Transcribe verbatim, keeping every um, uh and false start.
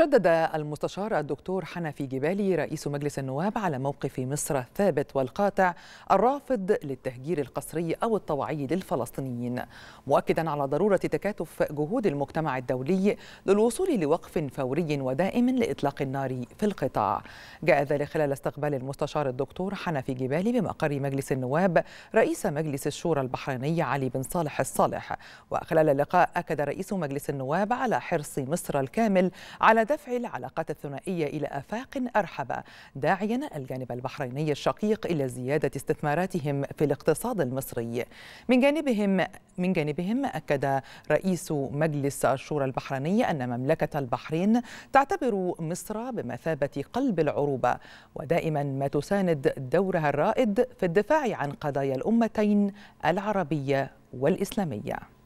شدد المستشار الدكتور حنفي جبالي رئيس مجلس النواب على موقف مصر الثابت والقاطع الرافض للتهجير القسري أو الطوعي للفلسطينيين، مؤكدا على ضرورة تكاتف جهود المجتمع الدولي للوصول لوقف فوري ودائم لإطلاق النار في القطاع. جاء ذلك خلال استقبال المستشار الدكتور حنفي جبالي بمقر مجلس النواب رئيس مجلس الشورى البحريني علي بن صالح الصالح. وخلال اللقاء أكد رئيس مجلس النواب على حرص مصر الكامل على دفع العلاقات الثنائية إلى آفاق أرحب، داعيا الجانب البحريني الشقيق إلى زيادة استثماراتهم في الاقتصاد المصري. من جانبهم من جانبهم أكد رئيس مجلس الشورى البحريني أن مملكة البحرين تعتبر مصر بمثابة قلب العروبة، ودائما ما تساند دورها الرائد في الدفاع عن قضايا الأمتين العربية والإسلامية.